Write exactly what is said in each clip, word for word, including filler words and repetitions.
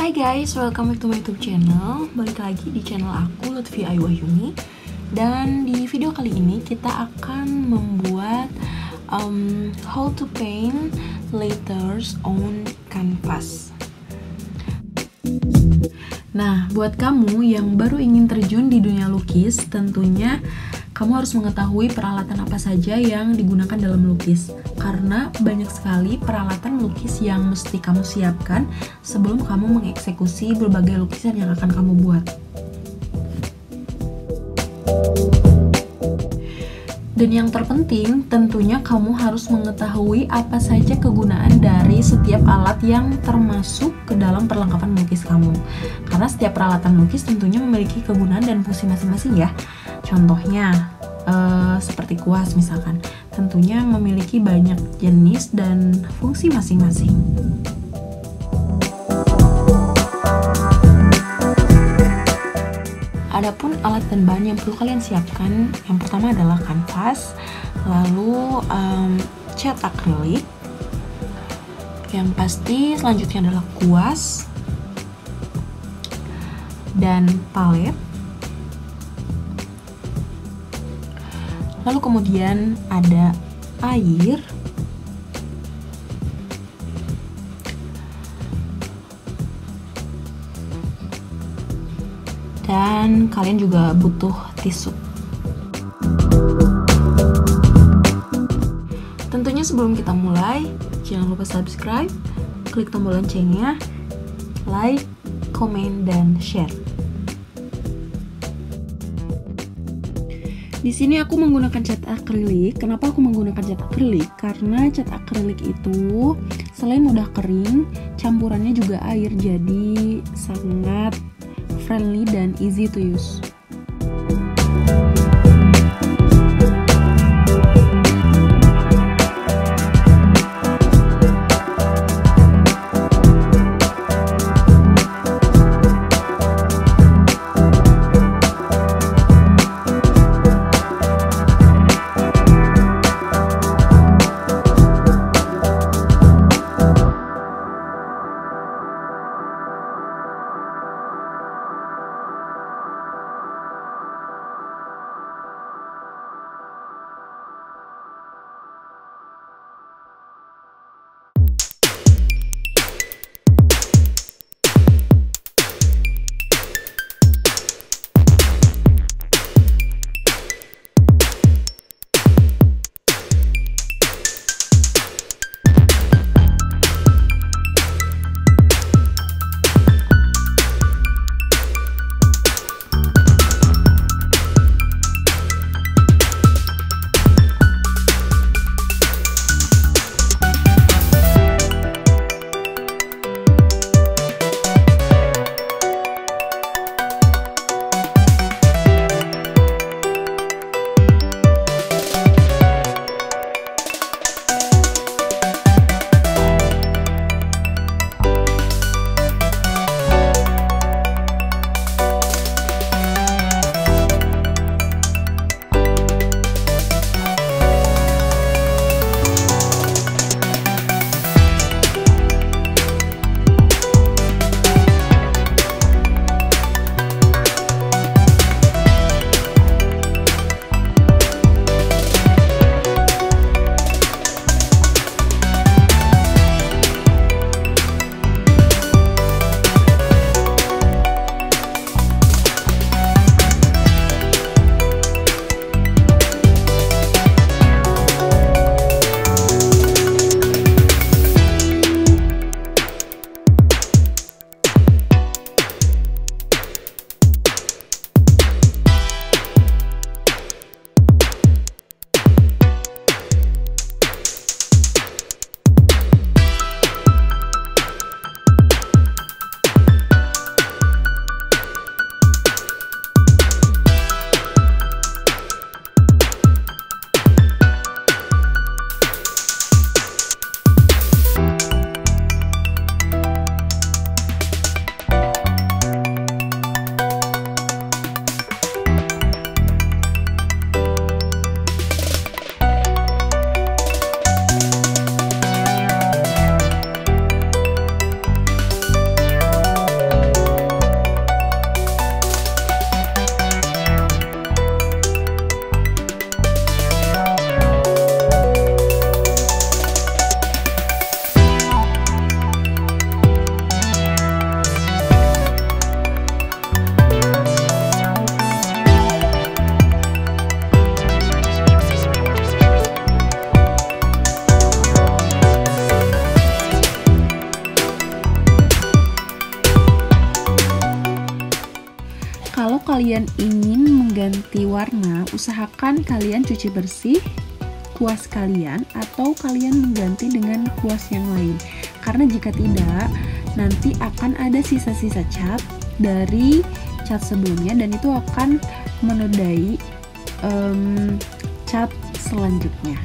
Hai guys, welcome back to my YouTube channel. Balik lagi di channel aku, Lutfi Ayu Wahyuni. Dan di video kali ini kita akan membuat um, how to paint letters on canvas. Nah, buat kamu yang baru ingin terjun di dunia lukis, tentunya kamu harus mengetahui peralatan apa saja yang digunakan dalam melukis, karena banyak sekali peralatan melukis yang mesti kamu siapkan sebelum kamu mengeksekusi berbagai lukisan yang akan kamu buat. Dan yang terpenting, tentunya kamu harus mengetahui apa saja kegunaan dari setiap alat yang termasuk ke dalam perlengkapan melukis kamu, karena setiap peralatan melukis tentunya memiliki kegunaan dan fungsi masing-masing ya. Contohnya uh, seperti kuas misalkan, tentunya memiliki banyak jenis dan fungsi masing-masing. Adapun alat dan bahan yang perlu kalian siapkan, yang pertama adalah kanvas, lalu um, cat akrilik, yang pasti selanjutnya adalah kuas dan palet. Lalu kemudian ada air, dan kalian juga butuh tisu. Tentunya sebelum kita mulai, jangan lupa subscribe, klik tombol loncengnya, like, komen, dan share. Di sini aku menggunakan cat akrilik. Kenapa aku menggunakan cat akrilik? Karena cat akrilik itu selain mudah kering, campurannya juga air, jadi sangat friendly dan easy to use. Kalau kalian ingin mengganti warna, usahakan kalian cuci bersih kuas kalian atau kalian mengganti dengan kuas yang lain. Karena jika tidak, nanti akan ada sisa-sisa cat dari cat sebelumnya dan itu akan menodai um, cat selanjutnya.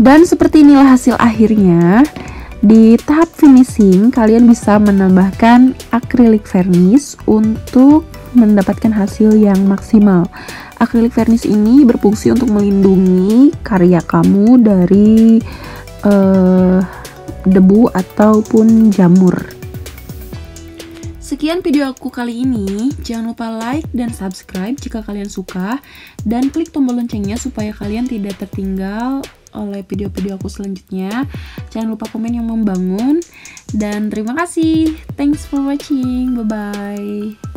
Dan seperti inilah hasil akhirnya. Di tahap finishing, kalian bisa menambahkan acrylic varnish untuk mendapatkan hasil yang maksimal. Acrylic varnish ini berfungsi untuk melindungi karya kamu dari uh, debu ataupun jamur. Sekian video aku kali ini, jangan lupa like dan subscribe jika kalian suka, dan klik tombol loncengnya supaya kalian tidak tertinggal oleh video-video aku selanjutnya. Jangan lupa komen yang membangun, dan terima kasih. Thanks for watching, bye-bye.